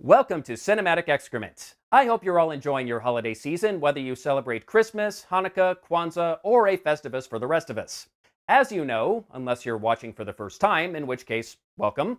Welcome to Cinematic Excrement. I hope you're all enjoying your holiday season, whether you celebrate Christmas, Hanukkah, Kwanzaa, or a Festivus for the rest of us. As you know, unless you're watching for the first time, in which case, welcome,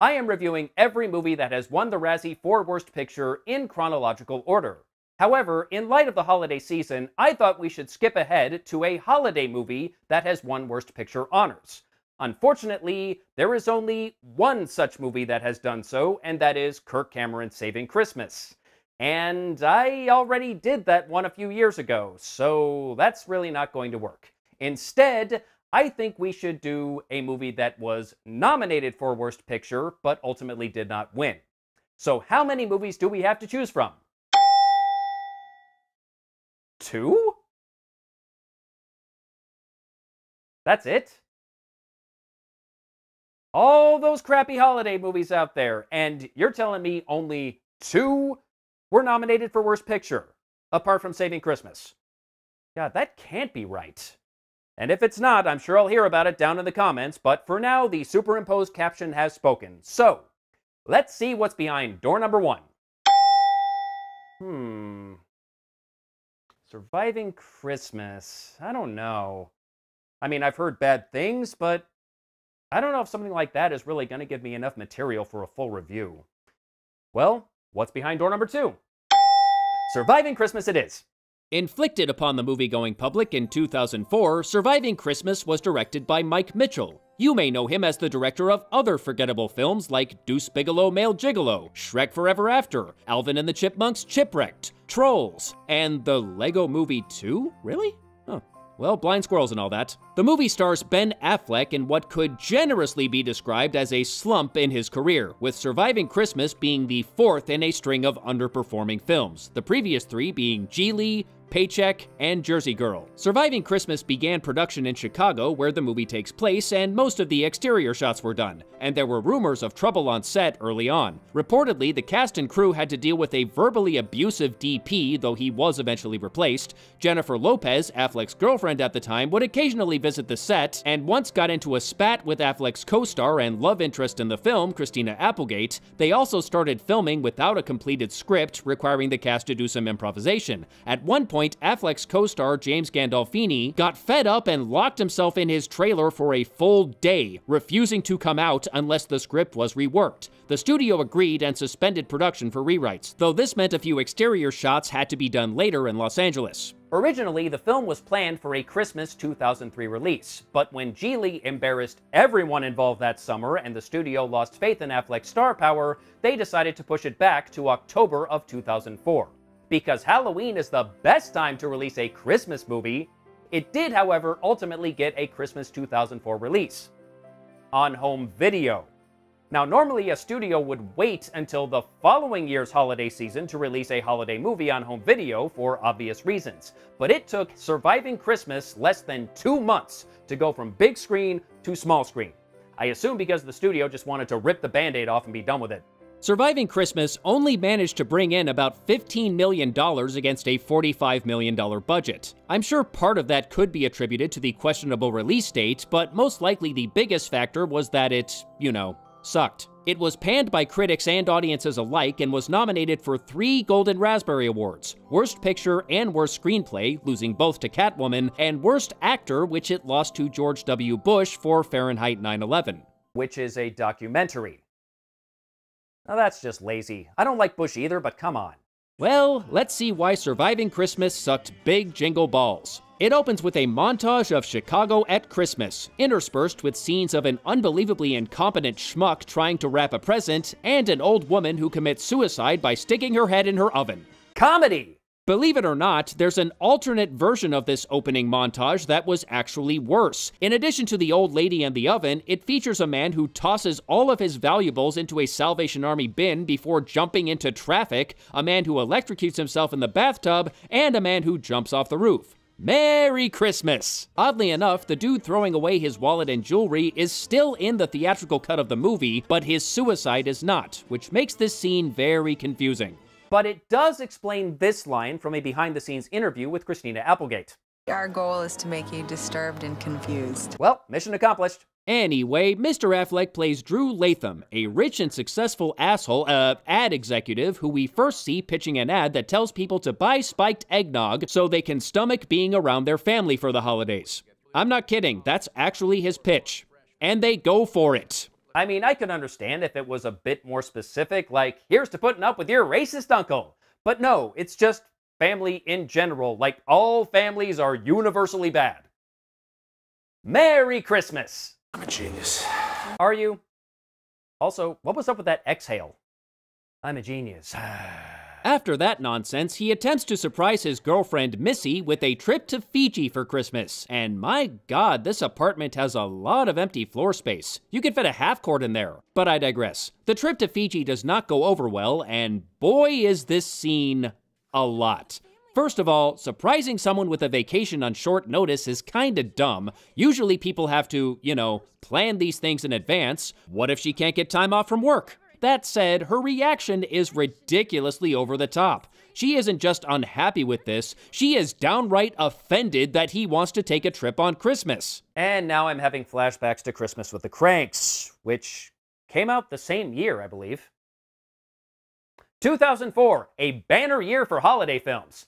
I am reviewing every movie that has won the Razzie for Worst Picture in chronological order. However, in light of the holiday season, I thought we should skip ahead to a holiday movie that has won Worst Picture honors. Unfortunately, there is only one such movie that has done so, and that is Kirk Cameron's Saving Christmas. And I already did that one a few years ago, so that's really not going to work. Instead, I think we should do a movie that was nominated for Worst Picture, but ultimately did not win. So how many movies do we have to choose from? 2? That's it? All those crappy holiday movies out there, and you're telling me only 2 were nominated for Worst Picture, apart from Saving Christmas. God, that can't be right. And if it's not, I'm sure I'll hear about it down in the comments, but for now, the superimposed caption has spoken. So, let's see what's behind door number 1. Surviving Christmas. I don't know. I mean, I've heard bad things, but I don't know if something like that is really going to give me enough material for a full review. Well, what's behind door number 2? Surviving Christmas it is. Inflicted upon the movie-going public in 2004, Surviving Christmas was directed by Mike Mitchell. You may know him as the director of other forgettable films like Deuce Bigalow, Male Gigolo, Shrek Forever After, Alvin and the Chipmunks Chipwrecked, Trolls, and The Lego Movie 2? Really? Huh. Well, blind squirrels and all that. The movie stars Ben Affleck in what could generously be described as a slump in his career, with Surviving Christmas being the 4th in a string of underperforming films, the previous 3 being Gigli, Paycheck, and Jersey Girl. Surviving Christmas began production in Chicago, where the movie takes place, and most of the exterior shots were done, and there were rumors of trouble on set early on. Reportedly, the cast and crew had to deal with a verbally abusive DP, though he was eventually replaced. Jennifer Lopez, Affleck's girlfriend at the time, would occasionally visit the set, and once got into a spat with Affleck's co-star and love interest in the film, Christina Applegate. They also started filming without a completed script, requiring the cast to do some improvisation. At one point, Affleck's co-star James Gandolfini got fed up and locked himself in his trailer for a full day, refusing to come out unless the script was reworked. The studio agreed and suspended production for rewrites, though this meant a few exterior shots had to be done later in Los Angeles. Originally, the film was planned for a Christmas 2003 release, but when Gigli embarrassed everyone involved that summer and the studio lost faith in Affleck's star power, they decided to push it back to October of 2004. Because Halloween is the best time to release a Christmas movie, it did, however, ultimately get a Christmas 2004 release on home video. Now, normally a studio would wait until the following year's holiday season to release a holiday movie on home video for obvious reasons, but it took Surviving Christmas less than 2 months to go from big screen to small screen. I assume because the studio just wanted to rip the band-aid off and be done with it. Surviving Christmas only managed to bring in about $15 million against a $45 million budget. I'm sure part of that could be attributed to the questionable release date, but most likely the biggest factor was that it, you know, sucked. It was panned by critics and audiences alike and was nominated for 3 Golden Raspberry Awards, Worst Picture and Worst Screenplay, losing both to Catwoman, and Worst Actor, which it lost to George W. Bush for Fahrenheit 9/11. Which is a documentary. Now that's just lazy. I don't like Bush either, but come on. Well, let's see why Surviving Christmas sucked big jingle balls. It opens with a montage of Chicago at Christmas, interspersed with scenes of an unbelievably incompetent schmuck trying to wrap a present and an old woman who commits suicide by sticking her head in her oven. Comedy! Believe it or not, there's an alternate version of this opening montage that was actually worse. In addition to the old lady and the oven, it features a man who tosses all of his valuables into a Salvation Army bin before jumping into traffic, a man who electrocutes himself in the bathtub, and a man who jumps off the roof. Merry Christmas! Oddly enough, the dude throwing away his wallet and jewelry is still in the theatrical cut of the movie, but his suicide is not, which makes this scene very confusing. But it does explain this line from a behind-the-scenes interview with Christina Applegate. Our goal is to make you disturbed and confused. Well, mission accomplished. Anyway, Mr. Affleck plays Drew Latham, a rich and successful asshole ad executive who we first see pitching an ad that tells people to buy spiked eggnog so they can stomach being around their family for the holidays. I'm not kidding, that's actually his pitch. And they go for it. I mean, I could understand if it was a bit more specific, like, here's to putting up with your racist uncle. But no, it's just family in general, like all families are universally bad. Merry Christmas! I'm a genius. Are you? Also, what was up with that exhale? I'm a genius. After that nonsense, he attempts to surprise his girlfriend Missy with a trip to Fiji for Christmas. And my God, this apartment has a lot of empty floor space. You could fit a half quart in there. But I digress. The trip to Fiji does not go over well, and boy is this scene a lot. First of all, surprising someone with a vacation on short notice is kinda dumb. Usually people have to, you know, plan these things in advance. What if she can't get time off from work? That said, her reaction is ridiculously over the top. She isn't just unhappy with this, she is downright offended that he wants to take a trip on Christmas. And now I'm having flashbacks to Christmas with the Cranks, which came out the same year, I believe. 2004, a banner year for holiday films.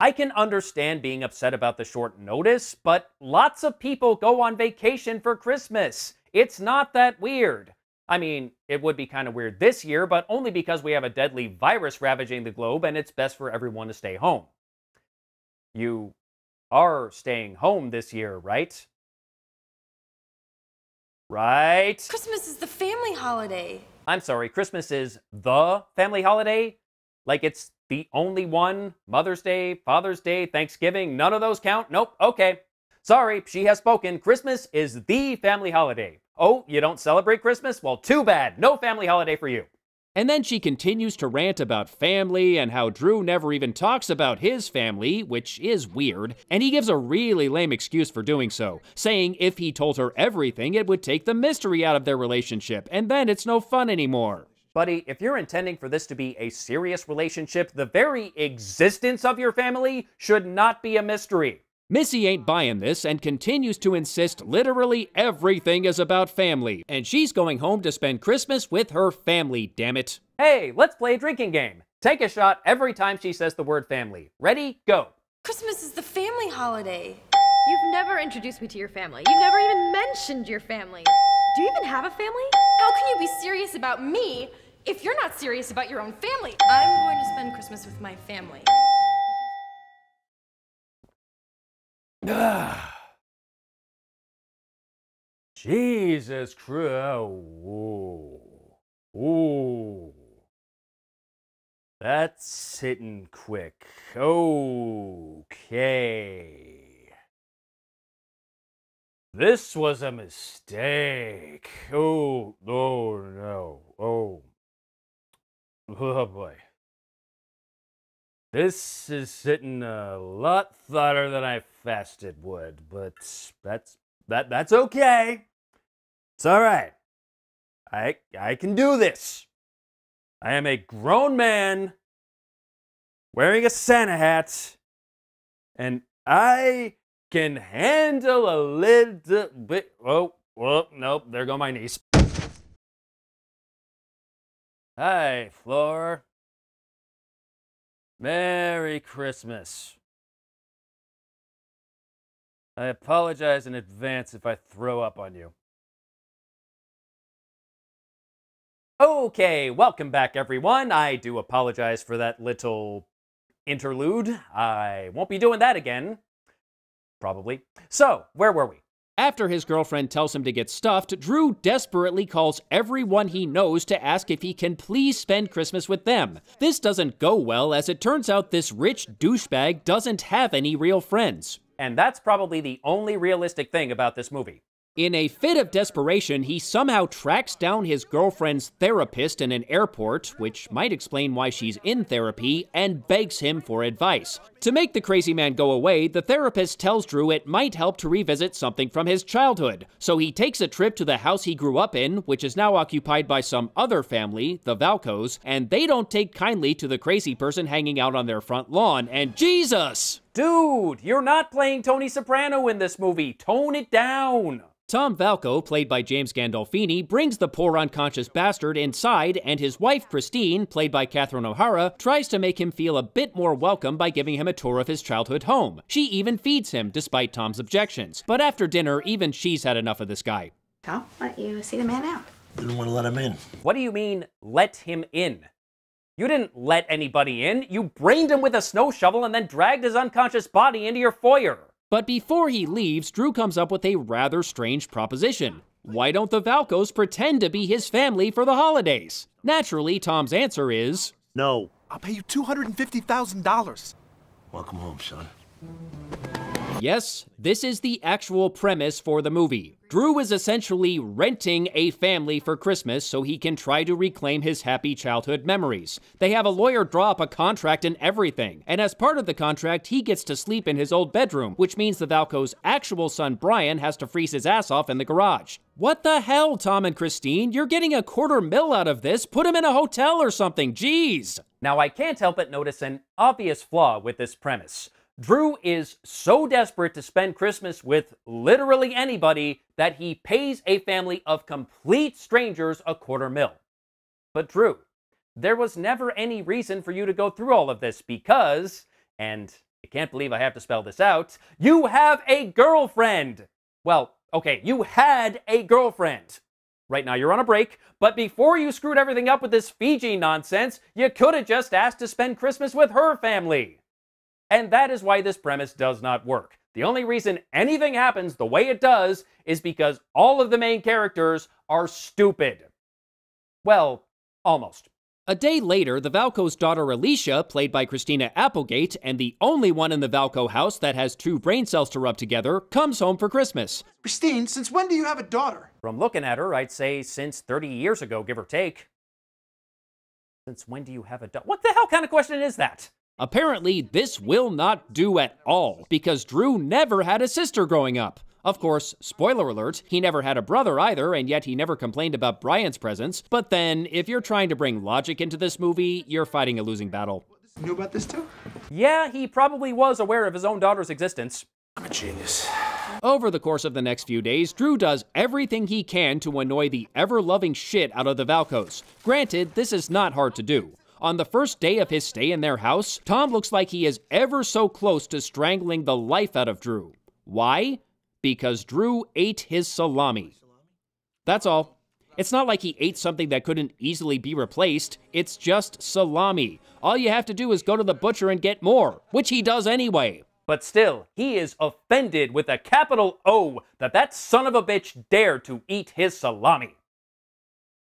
I can understand being upset about the short notice, but lots of people go on vacation for Christmas. It's not that weird. I mean, it would be kind of weird this year, but only because we have a deadly virus ravaging the globe and it's best for everyone to stay home. You are staying home this year, right? Right? Christmas is the family holiday. I'm sorry, Christmas is the family holiday? Like it's the only one? Mother's Day, Father's Day, Thanksgiving, none of those count? Nope, okay. Sorry, she has spoken. Christmas is the family holiday. Oh, you don't celebrate Christmas? Well, too bad. No family holiday for you. And then she continues to rant about family and how Drew never even talks about his family, which is weird, and he gives a really lame excuse for doing so, saying if he told her everything, it would take the mystery out of their relationship, and then it's no fun anymore. Buddy, if you're intending for this to be a serious relationship, the very existence of your family should not be a mystery. Missy ain't buying this and continues to insist literally everything is about family, and she's going home to spend Christmas with her family, damn it. Hey, let's play a drinking game. Take a shot every time she says the word family. Ready? Go. Christmas is the family holiday. You've never introduced me to your family. You've never even mentioned your family. Do you even have a family? How can you be serious about me if you're not serious about your own family? I'm going to spend Christmas with my family. Jesus Christ. Ooh. That's hitting quick. Okay. This was a mistake. Oh, no, no. Oh boy. This is hitting a lot hotter than I fasted would, but that's okay. It's all right. I can do this. I am a grown man wearing a Santa hat, and I can handle a little bit. Oh, nope. There go my knees. Hi, Flora. Merry Christmas. I apologize in advance if I throw up on you. Okay, welcome back everyone. I do apologize for that little interlude. I won't be doing that again. Probably. So, where were we? After his girlfriend tells him to get stuffed, Drew desperately calls everyone he knows to ask if he can please spend Christmas with them. This doesn't go well, as it turns out this rich douchebag doesn't have any real friends. And that's probably the only realistic thing about this movie. In a fit of desperation, he somehow tracks down his girlfriend's therapist in an airport, which might explain why she's in therapy, and begs him for advice. To make the crazy man go away, the therapist tells Drew it might help to revisit something from his childhood. So he takes a trip to the house he grew up in, which is now occupied by some other family, the Valcos, and they don't take kindly to the crazy person hanging out on their front lawn, and Jesus! Dude, you're not playing Tony Soprano in this movie. Tone it down. Tom Valco, played by James Gandolfini, brings the poor unconscious bastard inside, and his wife, Christine, played by Catherine O'Hara, tries to make him feel a bit more welcome by giving him a tour of his childhood home. She even feeds him, despite Tom's objections. But after dinner, even she's had enough of this guy. Tom, why don't you see the man out? You didn't want to let him in. What do you mean, let him in? You didn't let anybody in. You brained him with a snow shovel and then dragged his unconscious body into your foyer. But before he leaves, Drew comes up with a rather strange proposition. Why don't the Valcos pretend to be his family for the holidays? Naturally, Tom's answer is... No. I'll pay you $250,000. Welcome home, son. Yes, this is the actual premise for the movie. Drew is essentially renting a family for Christmas so he can try to reclaim his happy childhood memories. They have a lawyer draw up a contract and everything, and as part of the contract, he gets to sleep in his old bedroom, which means the Valco's actual son Brian has to freeze his ass off in the garage. What the hell, Tom and Christine? You're getting $250,000 out of this. Put him in a hotel or something, jeez! Now I can't help but notice an obvious flaw with this premise. Drew is so desperate to spend Christmas with literally anybody that he pays a family of complete strangers $250,000. But Drew, there was never any reason for you to go through all of this because, and I can't believe I have to spell this out, you have a girlfriend! Well, okay, you had a girlfriend. Right now you're on a break, but before you screwed everything up with this Fiji nonsense, you could have just asked to spend Christmas with her family. And that is why this premise does not work. The only reason anything happens the way it does is because all of the main characters are stupid. Well, almost. A day later, the Valco's daughter Alicia, played by Christina Applegate, and the only one in the Valco house that has two brain cells to rub together, comes home for Christmas. Christine, since when do you have a daughter? From looking at her, I'd say since 30 years ago, give or take. Since when do you have a daughter? What the hell kind of question is that? Apparently, this will not do at all, because Drew never had a sister growing up. Of course, spoiler alert, he never had a brother either, and yet he never complained about Brian's presence. But then, if you're trying to bring logic into this movie, you're fighting a losing battle. You knew about this too? Yeah, he probably was aware of his own daughter's existence. I'm a genius. Over the course of the next few days, Drew does everything he can to annoy the ever-loving shit out of the Valcos. Granted, this is not hard to do. On the first day of his stay in their house, Tom looks like he is ever so close to strangling the life out of Drew. Why? Because Drew ate his salami. That's all. It's not like he ate something that couldn't easily be replaced. It's just salami. All you have to do is go to the butcher and get more, which he does anyway. But still, he is offended with a capital O that son of a bitch dared to eat his salami.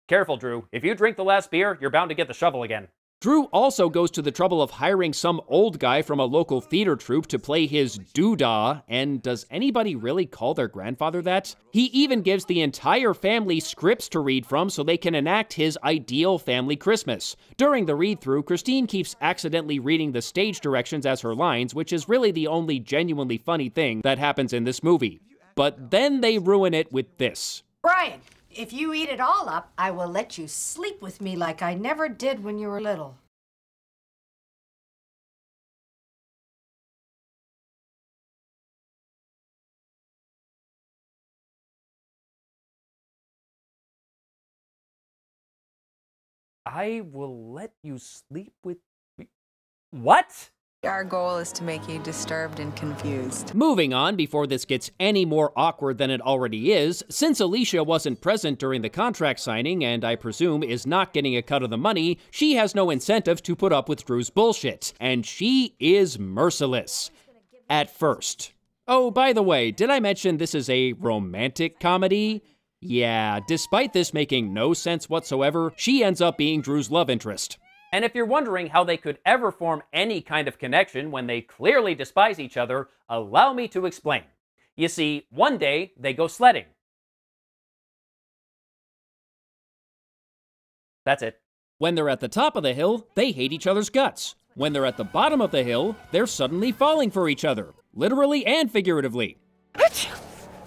Careful, Drew. If you drink the last beer, you're bound to get the shovel again. Drew also goes to the trouble of hiring some old guy from a local theater troupe to play his doodah, and does anybody really call their grandfather that? He even gives the entire family scripts to read from so they can enact his ideal family Christmas. During the read-through, Christine keeps accidentally reading the stage directions as her lines, which is really the only genuinely funny thing that happens in this movie. But then they ruin it with this. Brian! If you eat it all up, I will let you sleep with me like I never did when you were little. I will let you sleep with me? What? Our goal is to make you disturbed and confused. Moving on, before this gets any more awkward than it already is, since Alicia wasn't present during the contract signing and I presume is not getting a cut of the money, she has no incentive to put up with Drew's bullshit, and she is merciless. At first. Oh, by the way, did I mention this is a romantic comedy? Yeah, despite this making no sense whatsoever, she ends up being Drew's love interest. And if you're wondering how they could ever form any kind of connection when they clearly despise each other, allow me to explain. You see, one day, they go sledding. That's it. When they're at the top of the hill, they hate each other's guts. When they're at the bottom of the hill, they're suddenly falling for each other, literally and figuratively.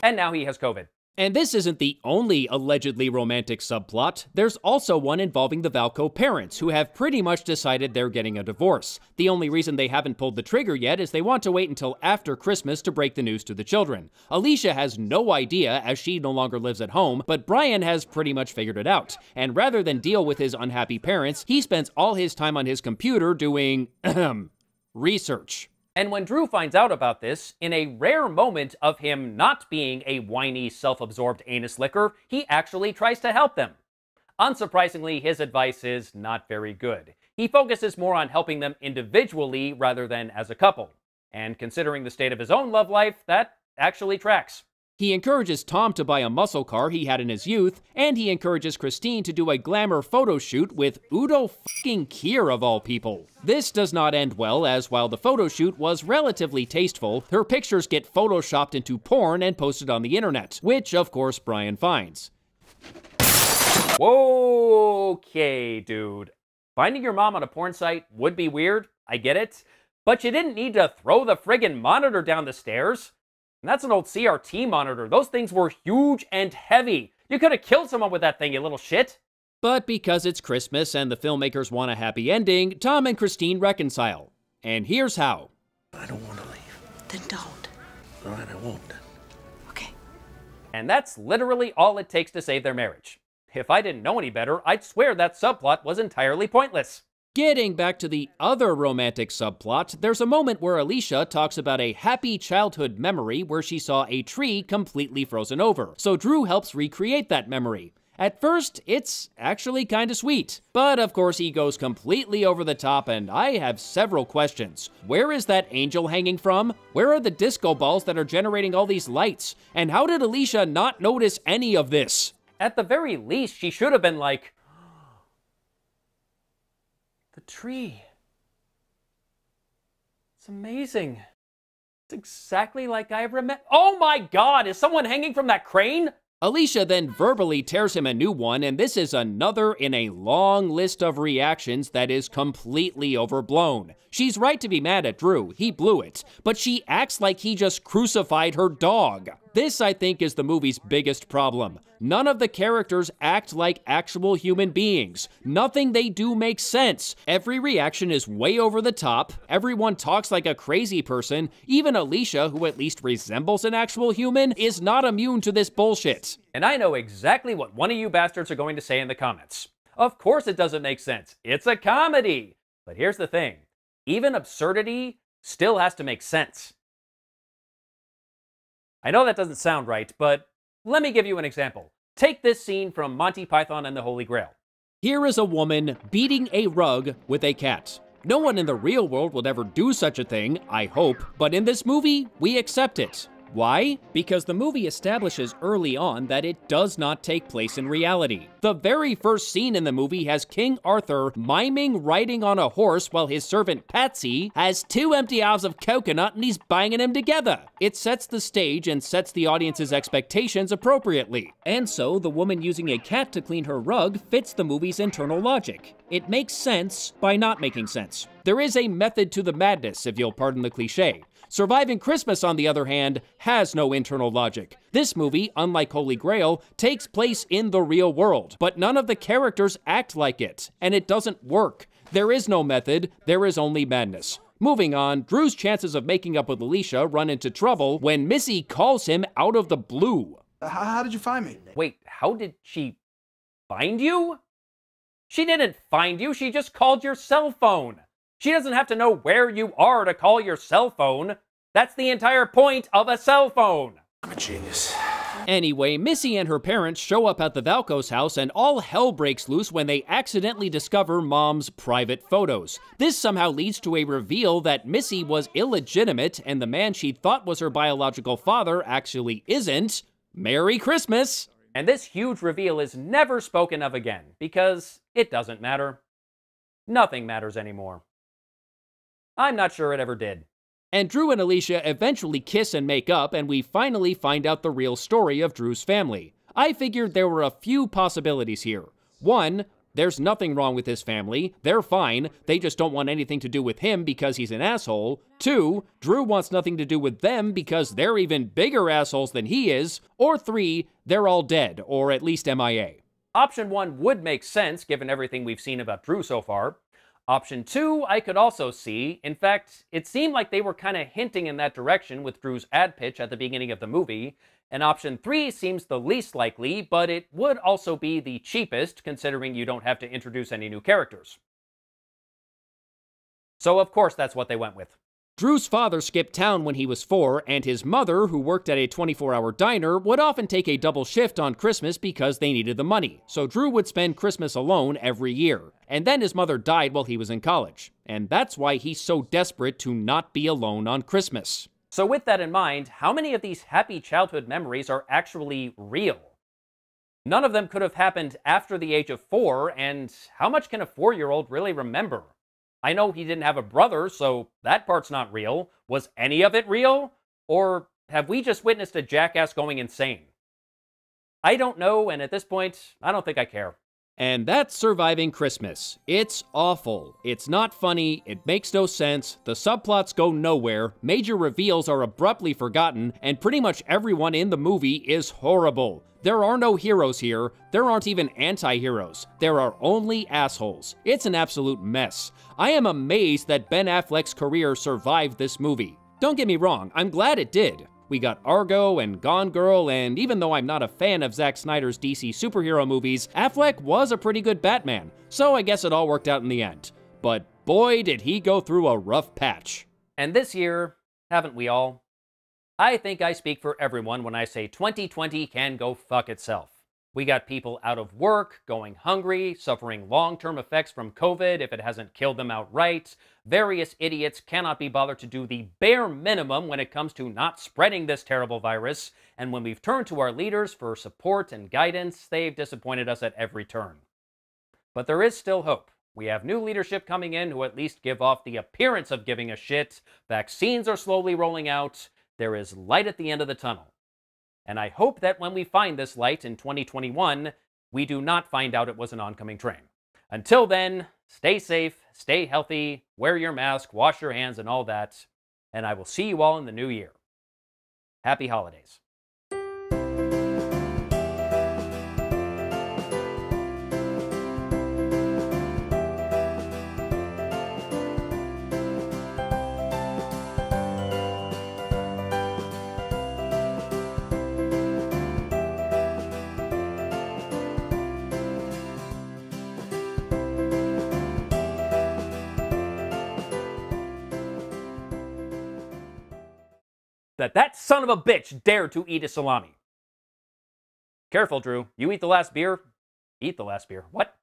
And now he has COVID. And this isn't the only allegedly romantic subplot. There's also one involving the Valco parents, who have pretty much decided they're getting a divorce. The only reason they haven't pulled the trigger yet is they want to wait until after Christmas to break the news to the children. Alicia has no idea, as she no longer lives at home, but Brian has pretty much figured it out. And rather than deal with his unhappy parents, he spends all his time on his computer doing research. And when Drew finds out about this, in a rare moment of him not being a whiny, self-absorbed anus licker, he actually tries to help them. Unsurprisingly, his advice is not very good. He focuses more on helping them individually rather than as a couple. And considering the state of his own love life, that actually tracks. He encourages Tom to buy a muscle car he had in his youth, and he encourages Christine to do a glamour photo shoot with Udo fucking Kier of all people. This does not end well, as while the photo shoot was relatively tasteful, her pictures get photoshopped into porn and posted on the internet, which of course Brian finds. Whoa, okay, dude. Finding your mom on a porn site would be weird, I get it, but you didn't need to throw the friggin' monitor down the stairs. And that's an old CRT monitor. Those things were huge and heavy. You could have killed someone with that thing, you little shit. But because it's Christmas and the filmmakers want a happy ending, Tom and Christine reconcile. And here's how. I don't want to leave. Then don't. All right, I won't. Okay. And that's literally all it takes to save their marriage. If I didn't know any better, I'd swear that subplot was entirely pointless. Getting back to the other romantic subplot, there's a moment where Alicia talks about a happy childhood memory where she saw a tree completely frozen over, so Drew helps recreate that memory. At first, it's actually kinda sweet, but of course he goes completely over the top, and I have several questions. Where is that angel hanging from? Where are the disco balls that are generating all these lights? And how did Alicia not notice any of this? At the very least, she should have been like, the tree. It's amazing. It's exactly like I remember. Oh my God, is someone hanging from that crane? Alicia then verbally tears him a new one, and this is another in a long list of reactions that is completely overblown. She's right to be mad at Drew, he blew it, but she acts like he just crucified her dog. This, I think, is the movie's biggest problem. None of the characters act like actual human beings. Nothing they do makes sense. Every reaction is way over the top. Everyone talks like a crazy person. Even Alicia, who at least resembles an actual human, is not immune to this bullshit. And I know exactly what one of you bastards are going to say in the comments. Of course it doesn't make sense. It's a comedy. But here's the thing. Even absurdity still has to make sense. I know that doesn't sound right, but let me give you an example. Take this scene from Monty Python and the Holy Grail. Here is a woman beating a rug with a cat. No one in the real world would ever do such a thing, I hope, but in this movie, we accept it. Why? Because the movie establishes early on that it does not take place in reality. The very first scene in the movie has King Arthur miming riding on a horse while his servant Patsy has 2 empty halves of coconut and he's banging them together. It sets the stage and sets the audience's expectations appropriately. And so, the woman using a cat to clean her rug fits the movie's internal logic. It makes sense by not making sense. There is a method to the madness, if you'll pardon the cliche. Surviving Christmas, on the other hand, has no internal logic. This movie, unlike Holy Grail, takes place in the real world, but none of the characters act like it, and it doesn't work. There is no method, there is only madness. Moving on, Drew's chances of making up with Alicia run into trouble when Missy calls him out of the blue. How did you find me? Wait, how did she find you? She didn't find you, she just called your cell phone. She doesn't have to know where you are to call your cell phone. That's the entire point of a cell phone. I'm a genius. Anyway, Missy and her parents show up at the Valco's house and all hell breaks loose when they accidentally discover Mom's private photos. This somehow leads to a reveal that Missy was illegitimate and the man she thought was her biological father actually isn't. Merry Christmas! And this huge reveal is never spoken of again because it doesn't matter. Nothing matters anymore. I'm not sure it ever did. And Drew and Alicia eventually kiss and make up, and we finally find out the real story of Drew's family. I figured there were a few possibilities here. One, There's nothing wrong with his family. They're fine. They just don't want anything to do with him because he's an asshole. 2, Drew wants nothing to do with them because they're even bigger assholes than he is. Or 3, they're all dead, or at least MIA. Option 1 would make sense, given everything we've seen about Drew so far. Option 2, I could also see. In fact, it seemed like they were kind of hinting in that direction with Drew's ad pitch at the beginning of the movie. And option 3 seems the least likely, but it would also be the cheapest, considering you don't have to introduce any new characters. So of course that's what they went with. Drew's father skipped town when he was 4, and his mother, who worked at a 24-hour diner, would often take a double shift on Christmas because they needed the money. So Drew would spend Christmas alone every year. And then his mother died while he was in college. And that's why he's so desperate to not be alone on Christmas. So with that in mind, how many of these happy childhood memories are actually real? None of them could have happened after the age of 4, and how much can a 4-year-old really remember? I know he didn't have a brother, so that part's not real. Was any of it real? Or have we just witnessed a jackass going insane? I don't know, and at this point, I don't think I care. And that's Surviving Christmas. It's awful. It's not funny. It makes no sense. The subplots go nowhere. Major reveals are abruptly forgotten, and pretty much everyone in the movie is horrible. There are no heroes here. There aren't even anti-heroes. There are only assholes. It's an absolute mess. I am amazed that Ben Affleck's career survived this movie. Don't get me wrong, I'm glad it did. We got Argo and Gone Girl, and even though I'm not a fan of Zack Snyder's DC superhero movies, Affleck was a pretty good Batman, so I guess it all worked out in the end. But boy, did he go through a rough patch. And this year, haven't we all? I think I speak for everyone when I say 2020 can go fuck itself. We got people out of work, going hungry, suffering long-term effects from COVID if it hasn't killed them outright. Various idiots cannot be bothered to do the bare minimum when it comes to not spreading this terrible virus. And when we've turned to our leaders for support and guidance, they've disappointed us at every turn. But there is still hope. We have new leadership coming in who at least give off the appearance of giving a shit. Vaccines are slowly rolling out. There is light at the end of the tunnel. And I hope that when we find this light in 2021, we do not find out it was an oncoming train. Until then, stay safe, stay healthy, wear your mask, wash your hands, and all that. And I will see you all in the new year. Happy holidays. That son of a bitch dared to eat a salami. Careful, Drew. You eat the last beer. Eat the last beer. What?